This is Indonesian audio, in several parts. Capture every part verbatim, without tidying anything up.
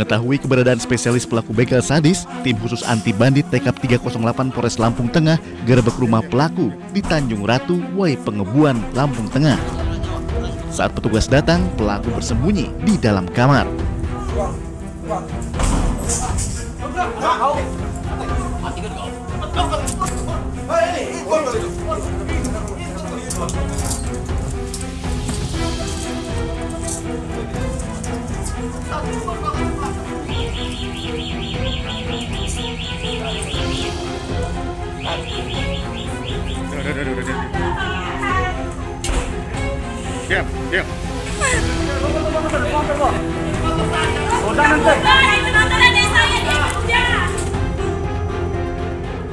mengetahui keberadaan spesialis pelaku begal sadis, tim khusus anti bandit T K P tiga nol delapan Polres Lampung Tengah gerebek rumah pelaku di Tanjung Ratu Wai Pengebuan, Lampung Tengah. Saat petugas datang, pelaku bersembunyi di dalam kamar. Diam, diam.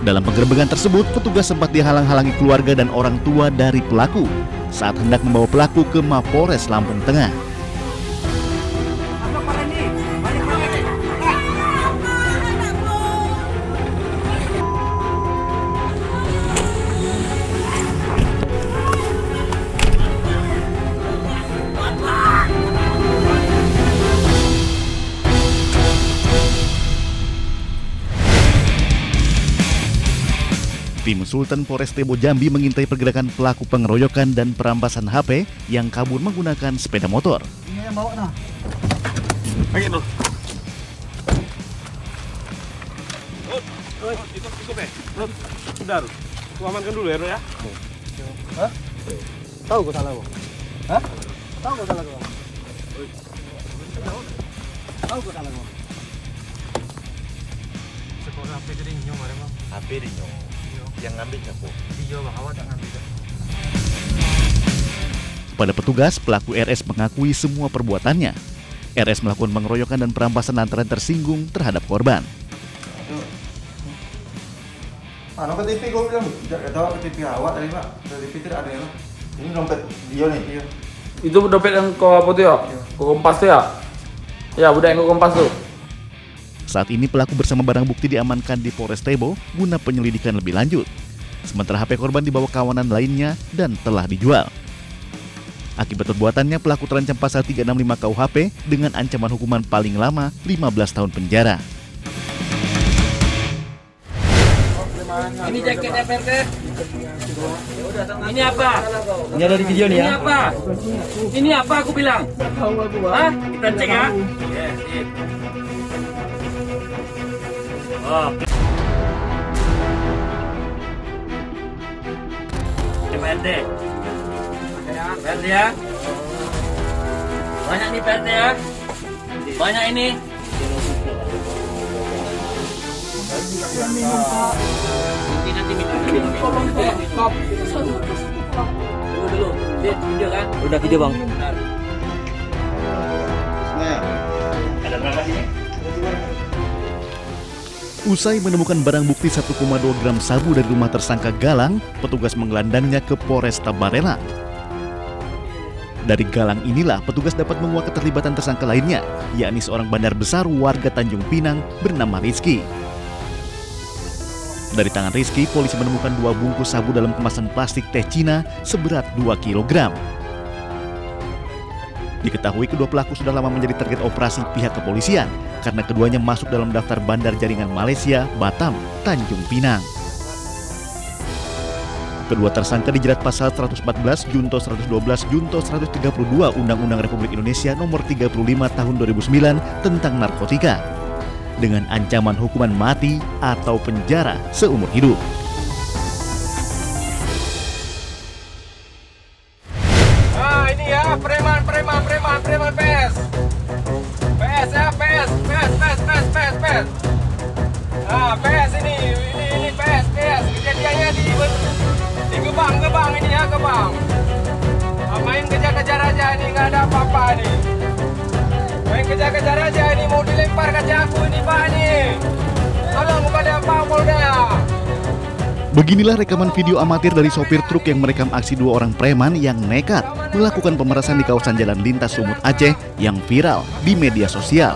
Dalam penggerebekan tersebut, petugas sempat dihalang-halangi keluarga dan orang tua dari pelaku saat hendak membawa pelaku ke Mapolres Lampung Tengah. Tim Sultan Pores Tebo Jambi mengintai pergerakan pelaku pengeroyokan dan perampasan H P yang kabur menggunakan sepeda motor. Ini yang bawa, nah. Oke, bro. Oh, oh, itu cukup ya? Bro, sudah, bro. Aku amankan dulu ya, bro, ya? Hah? Tahu gue salah, bro? Hah? Tahu gue salah, bro? Tahu gue salah, bro? Sekolah H P jadi nyong, ada, bro? H P di nyong. Yang ngambil aku. Pada petugas, pelaku R S mengakui semua perbuatannya. R S melakukan pengeroyokan dan perampasan lantaran tersinggung terhadap korban. Mana ke T V gua bilang, enggak tahu ke T V awak tadi, Pak. Dari T V tidak ada ya. Ini dompet dia nih. Itu dompet yang kau apa tuh ya? Kau kompas tuh ya? Ya, udah yang kau kompas tuh. Saat ini pelaku bersama barang bukti diamankan di Polres Tebo guna penyelidikan lebih lanjut. Sementara H P korban dibawa kawanan lainnya dan telah dijual. Akibat perbuatannya, pelaku terancam pasal tiga enam lima K U H P dengan ancaman hukuman paling lama lima belas tahun penjara. Ini jaket F R T. Ini apa? Ini ada di video nih ya. Ini apa? Ini apa aku bilang? Hah? Kita cek ya. P R T, P R T ya, banyak nih P R T ya, banyak ini. Nanti nanti minum dulu, video kan? Udah video bang. Ada berapa sini? Usai menemukan barang bukti satu koma dua gram sabu dari rumah tersangka Galang, petugas menggelandangnya ke Polresta Barelang. Dari Galang inilah petugas dapat menguak keterlibatan tersangka lainnya, yakni seorang bandar besar warga Tanjung Pinang bernama Rizky. Dari tangan Rizky, polisi menemukan dua bungkus sabu dalam kemasan plastik teh Cina seberat dua kilogram. Diketahui kedua pelaku sudah lama menjadi target operasi pihak kepolisian karena keduanya masuk dalam daftar bandar jaringan Malaysia, Batam, Tanjung Pinang. Kedua tersangka dijerat pasal seratus empat belas, Junto seratus dua belas, Junto seratus tiga puluh dua Undang-Undang Republik Indonesia Nomor tiga puluh lima Tahun dua ribu sembilan tentang narkotika dengan ancaman hukuman mati atau penjara seumur hidup. Kejar-kejar aja ini, mau dilempar ke aku ini Pak nih. Tolong kepada Pak Polda. Beginilah rekaman video amatir dari sopir truk yang merekam aksi dua orang preman yang nekat melakukan pemerasan di kawasan jalan lintas Sumut Aceh yang viral di media sosial.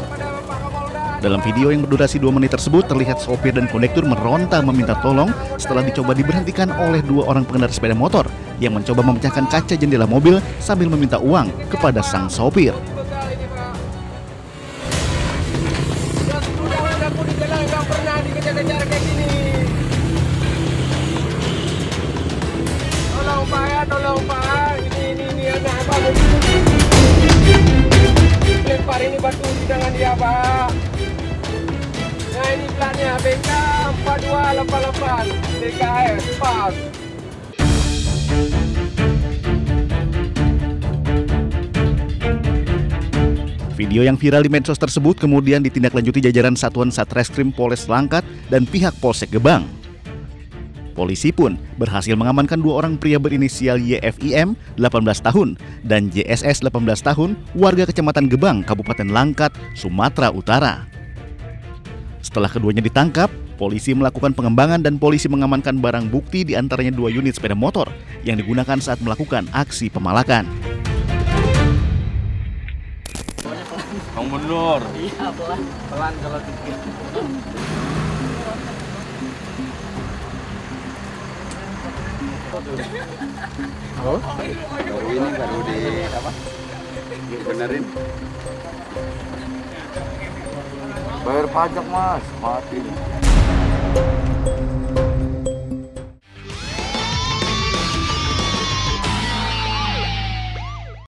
Dalam video yang berdurasi dua menit tersebut terlihat sopir dan kondektur meronta meminta tolong setelah dicoba diberhentikan oleh dua orang pengendara sepeda motor yang mencoba memecahkan kaca jendela mobil sambil meminta uang kepada sang sopir. biar kayak gini. Tolong Pak, tolong Pak. Ini ini ini anak apa? Lempar ini batu di tangan dia Pak. Nah ini platnya B K empat dua delapan delapan T K P pas. Video yang viral di medsos tersebut kemudian ditindaklanjuti jajaran Satuan Satreskrim Polres Langkat dan pihak Polsek Gebang. Polisi pun berhasil mengamankan dua orang pria berinisial Y F I M delapan belas tahun dan J S S delapan belas tahun warga Kecamatan Gebang Kabupaten Langkat, Sumatera Utara. Setelah keduanya ditangkap, polisi melakukan pengembangan dan polisi mengamankan barang bukti di antaranya dua unit sepeda motor yang digunakan saat melakukan aksi pemalakan. Bang Bunur. Iya, pelan. Pelan kalau tiga. Halo? Baru ini baru di apa? Dibenerin. Bayar pajak, Mas. Mati.